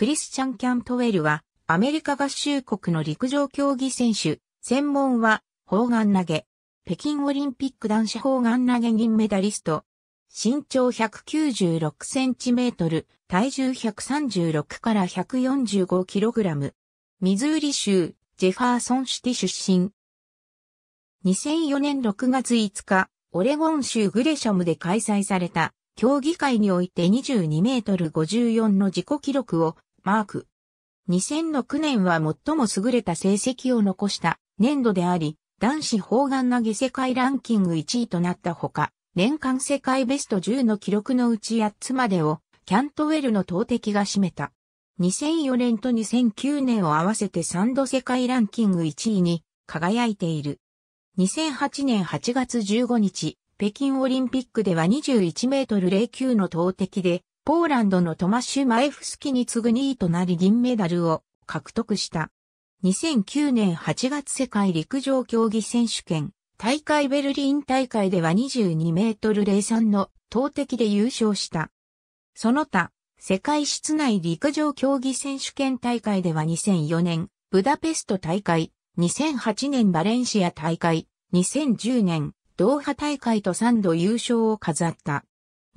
クリスチャン・キャントウェルは、アメリカ合衆国の陸上競技選手、専門は、砲丸投げ。北京オリンピック男子砲丸投げ銀メダリスト。身長196センチメートル、体重136から145キログラム。ミズーリ州、ジェファーソンシティ出身。2004年6月5日、オレゴン州グレシャムで開催された、競技会において22メートル54の自己記録をマーク。2006年は最も優れた成績を残した年度であり、男子砲丸投げ世界ランキング1位となったほか、年間世界ベスト10の記録のうち8つまでをキャントウェルの投擲が占めた。2004年と2009年を合わせて3度世界ランキング1位に輝いている。2008年8月15日、北京オリンピックでは21メートル09の投擲で、ポーランドのトマシュ・マエフスキに次ぐ2位となり銀メダルを獲得した。2009年8月世界陸上競技選手権、大会ベルリン大会では22メートル03の投擲で優勝した。その他、世界室内陸上競技選手権大会では2004年、ブダペスト大会、2008年バレンシア大会、2010年、ドーハ大会と3度優勝を飾った。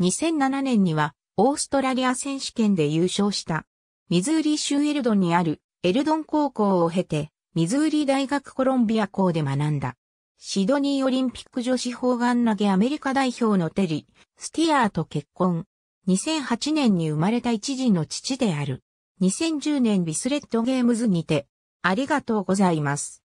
2007年にはオーストラリア選手権で優勝した。ミズーリ州エルドンにあるエルドン高校を経てミズーリ大学コロンビア校で学んだ。シドニーオリンピック女子砲丸投げアメリカ代表のテリー・スティアーと結婚。2008年に生まれた一児の父である。2010年ビスレットゲームズにてありがとうございます。